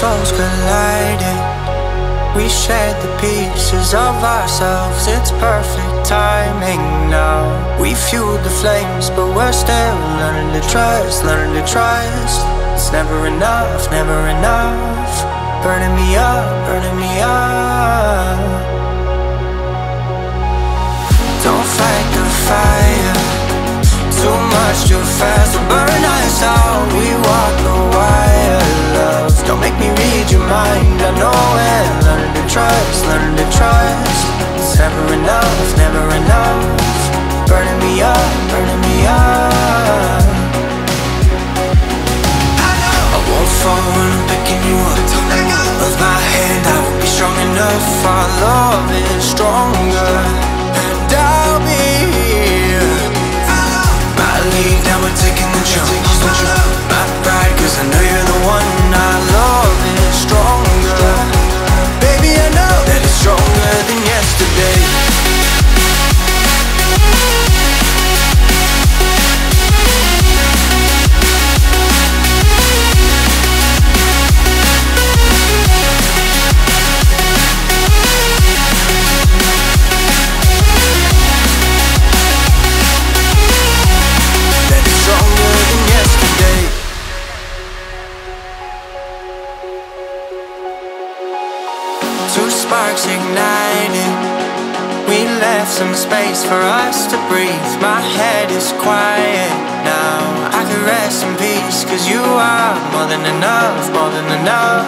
souls colliding. We shared the pieces of ourselves, it's perfect timing now. We fueled the flames, but we're still learning to trust, learning to trust. It's never enough, never enough. Burning me up, burning me up. Don't fight the fire, too much, too fast, we'll burn us out. We walk the wire, love. Don't make me read your mind, I know it. Learn to trust, learn to trust. It's never enough, never enough. Burning me up, burning me up. I won't fall when I'm picking you up. With my hand I will be strong enough. Our love is stronger, and I'll be here. My lead, now we're taking the jump. My pride, cause I know you're the one. Our love is stronger. Baby, I know that it's stronger than yesterday. Ignited. We left some space for us to breathe. My head is quiet now. I can rest in peace, cause you are more than enough, more than enough.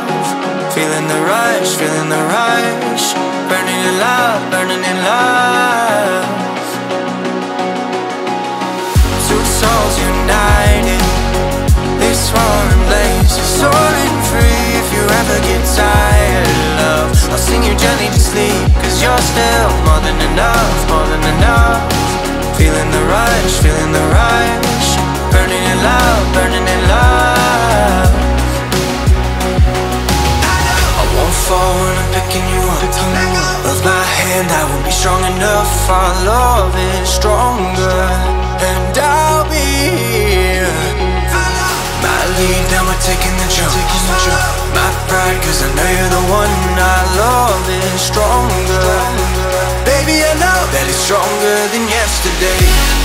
Feeling the rush, feeling the rush. Burning in love, burning in love. Two souls united. This roaring blaze is soaring free. If you ever get tired, love, I'll sing you gently to sleep, cause you're still more than enough, more than enough. Feeling the rush, feeling the rush. Burning in love, burning in love. I won't fall when I'm picking you up. With my hand I will be strong enough. Our love is stronger, and I'll be here. My lead, now we're taking the jump. My pride, cause I know you're the one. Our love is stronger. Baby, I know that it's stronger than yesterday.